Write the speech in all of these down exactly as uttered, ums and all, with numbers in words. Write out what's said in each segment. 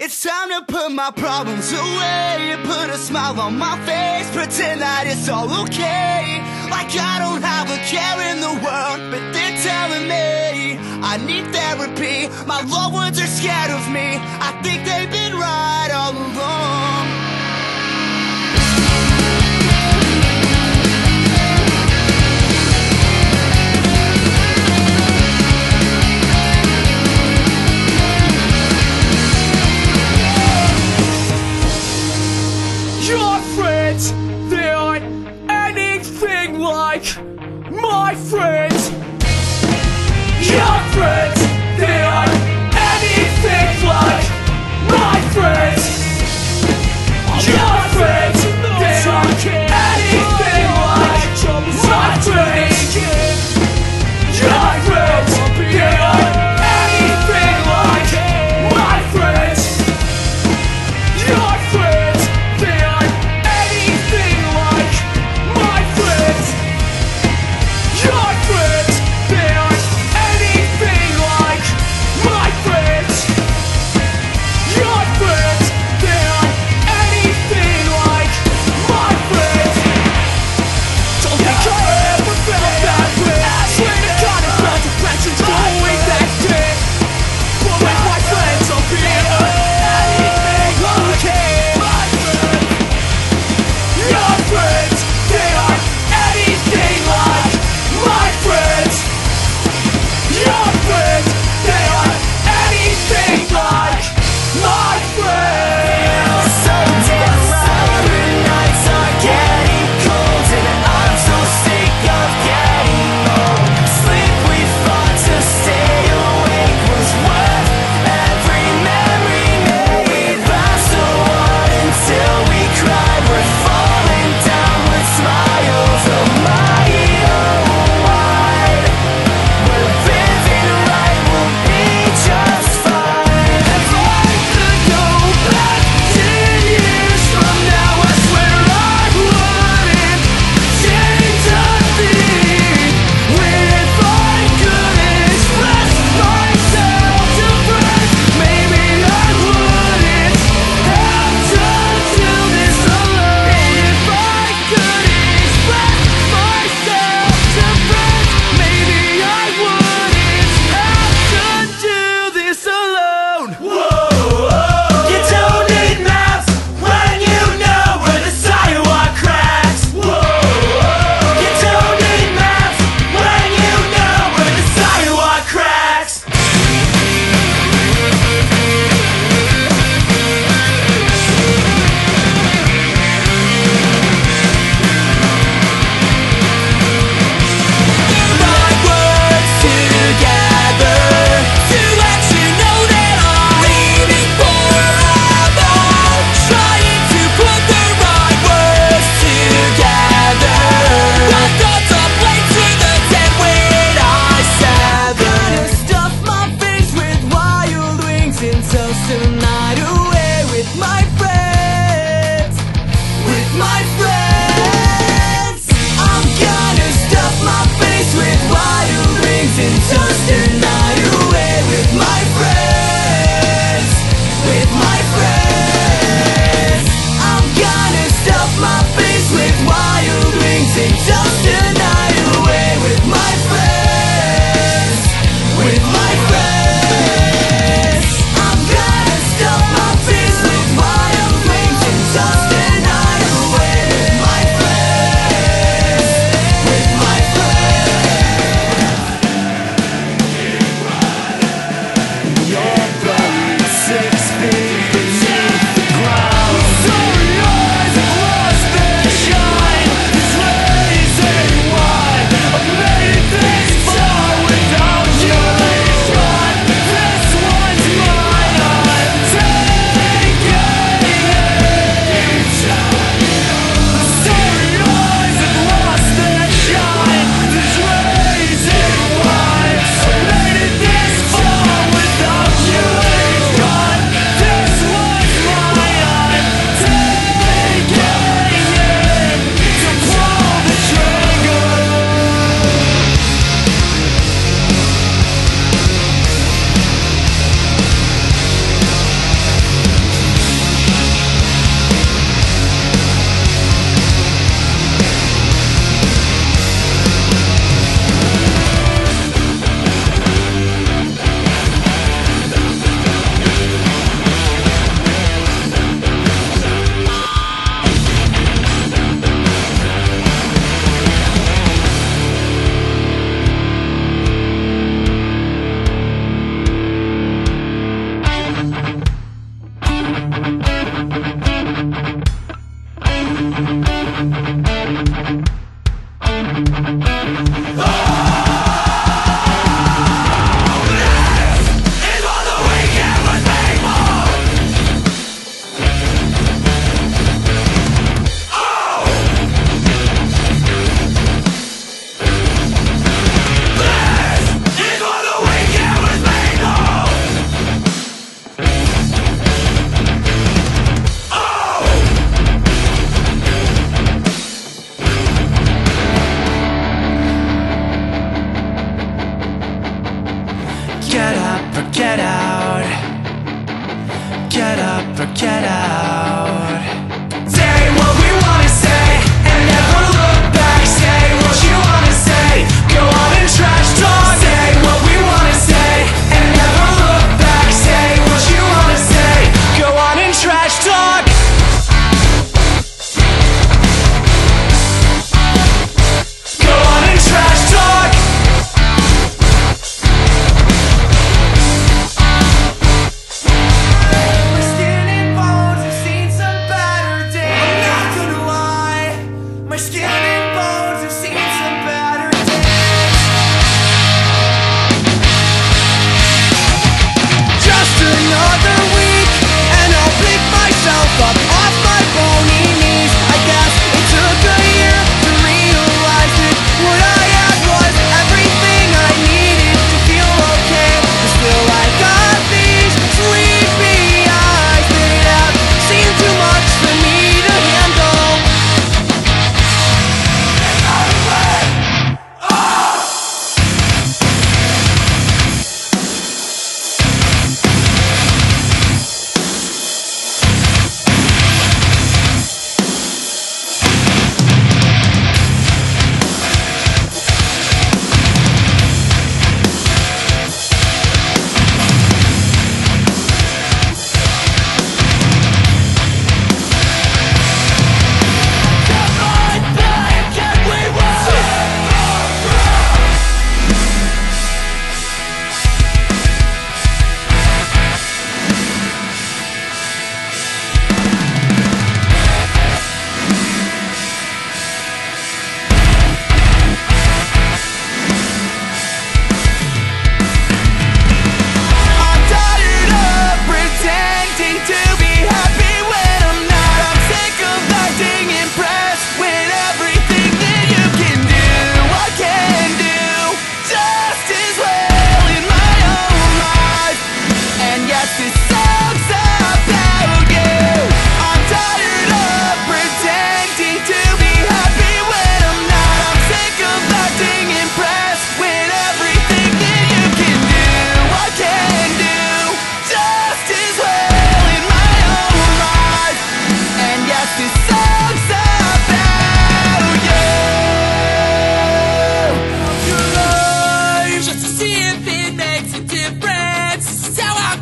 It's time to put my problems away, put a smile on my face, pretend that it's all okay. Like I don't have a care in the world, but they're telling me I need therapy. My loved ones are scared of me, I think they've been right all along. Your friends, they aren't anything like my friends. Your friends, they aren't anything like my friends. Your friends, they aren't anything like my friends. Your friends, they aren't anything like my friends. Your friends, they aren't anything like my friends. Your friends, they aren't anything like my friends. Your friends, they aren't anything like my friends. Don't think I ever felt that way. I swear to God, I felt depression's going that day. But with my friends, I'll be anything like my friends. Your friends, they aren't anything like my friends. Your friends, they aren't anything like my friends. So damn right, the nights are getting cold, and I'm so sick of getting old. Sleep we fought to stay awake was worth every memory made. We passed the water until we cried. We're falling down with smiles a mile wide. We're living right, we'll be just fine. If I could go back ten years from now, I swear I wouldn't change a thing. If I could express myself to friends, maybe I wouldn't have to do this alone. If I could express myself to friends, maybe I wouldn't have to do this alone. You don't need maps when you know where the sidewalk cracks. You don't need maps when you know where the sidewalk cracks. My words together to let you know that I'm leaving forever. Trying to put the right words together. My thoughts are played to the dead when I sever. Gonna stuff my face with wild wings and toast the night away with my friends. With my friends, I'm gonna stuff my face with wild wings and toast the night away with my friends. With my friends, I'm gonna stuff my face with wild wings and toast the night away with my friends. With my friends, I'm gonna stuff up or get out.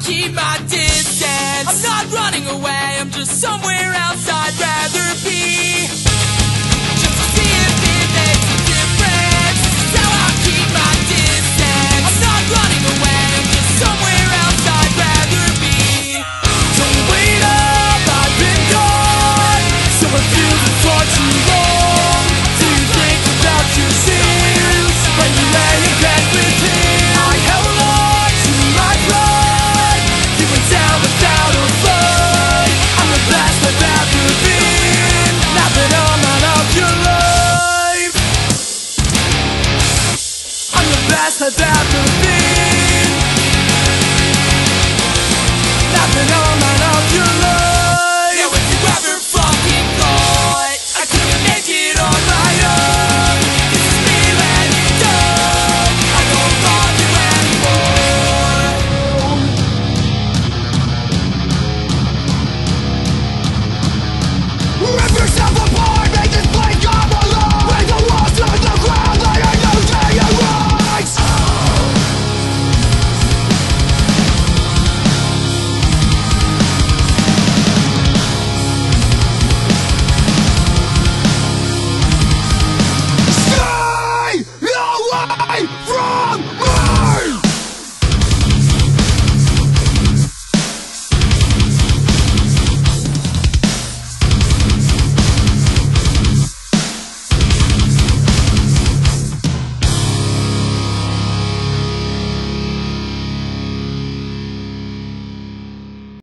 Keep my distance. I'm not running away, I'm just somewhere